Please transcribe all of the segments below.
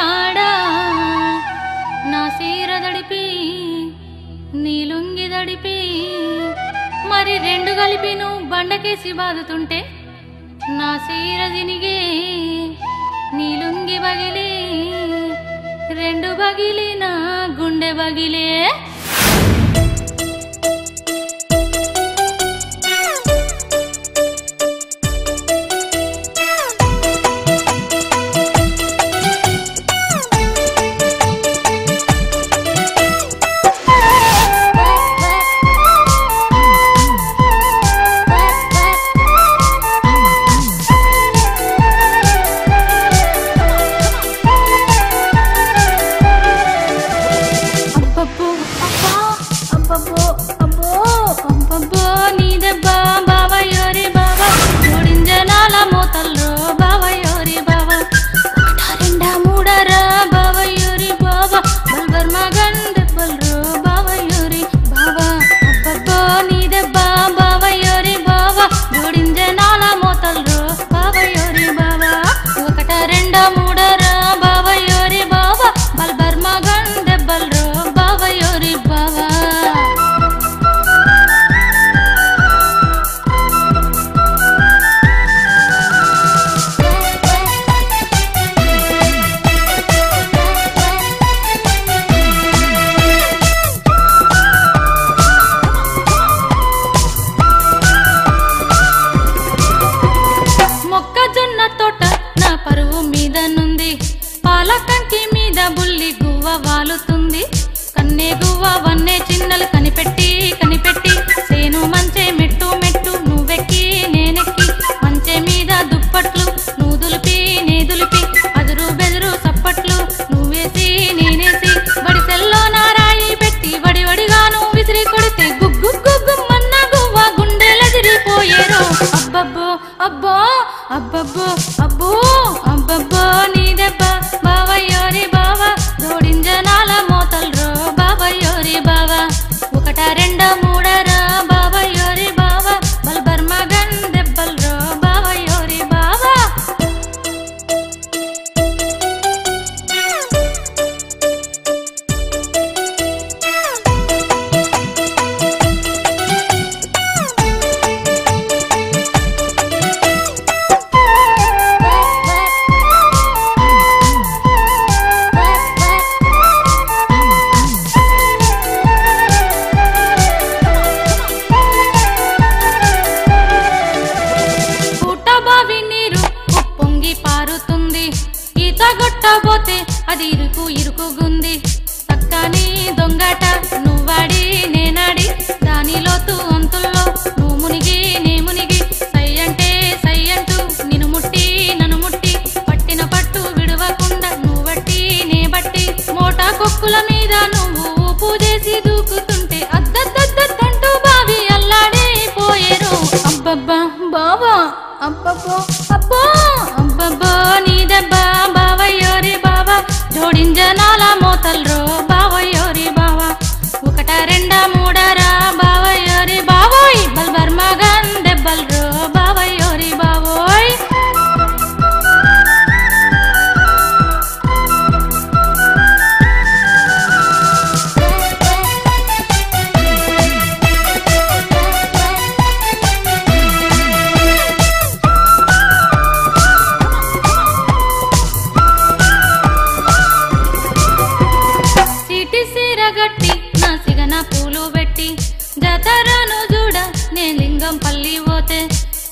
NADA ನಾ ಸೀರದಡಿಪಿ నీలుంగిదడిపి మరి రెండు కలిపి నువ్వు బండకేసి బాదుతుంటే నా సీర జినిగే నీలుంగి బగిలి రెండు బగిలి నా గుండె బగిలే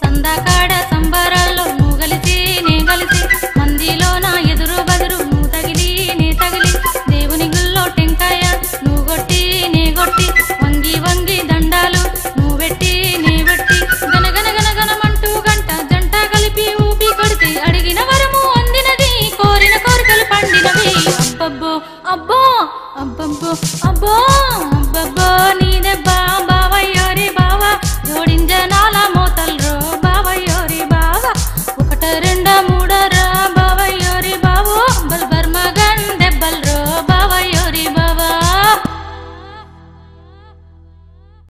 సందాకాడ